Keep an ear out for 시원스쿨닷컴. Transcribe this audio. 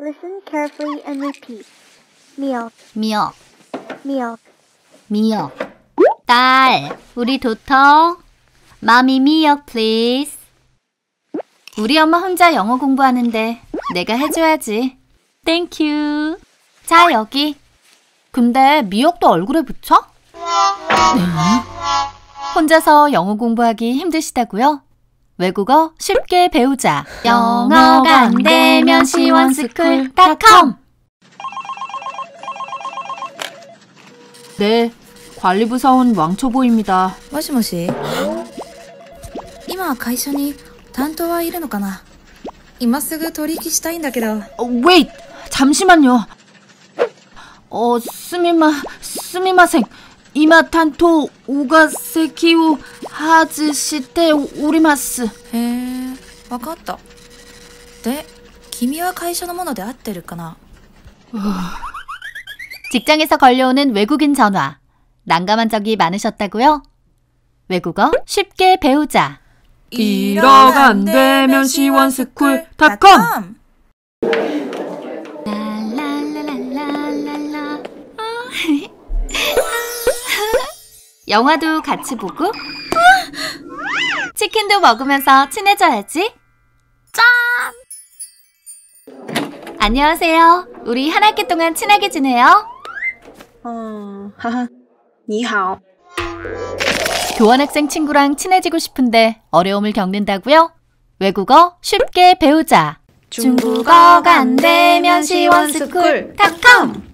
Listen carefully and repeat. 미역. 미역. 미역. 미역. 딸, 우리 도터. Mommy, 미역, please. 우리 엄마 혼자 영어 공부하는데 내가 해줘야지. Thank you. 자, 여기. 근데 미역도 얼굴에 붙여? 혼자서 영어 공부하기 힘드시다고요? 외국어 쉽게 배우자. 영어가 안 되면 시원스쿨닷컴. 네, 관리부서원 왕초보입니다. 모시모시. 이마 회사에 담당자가 있나? 이마 すぐ取引したいんだけど. Wait, 잠시만요. 스미마생. 이마 탄토 오가세키오 하즈시테 오리마스. 에, わかった. 네, 君は 会社のもので合ってるかな? 직장에서 걸려오는 외국인 전화. 난감한 적이 많으셨다고요? 외국어 쉽게 배우자. 일어가 안 되면 시원스쿨닷컴. 영화도 같이 보고 치킨도 먹으면서 친해져야지. 짠! 안녕하세요. 우리 한 학기 동안 친하게 지내요. 하하. 니하오. 교환학생 친구랑 친해지고 싶은데 어려움을 겪는다고요? 외국어 쉽게 배우자. 중국어가 안 되면 시원스쿨닷컴.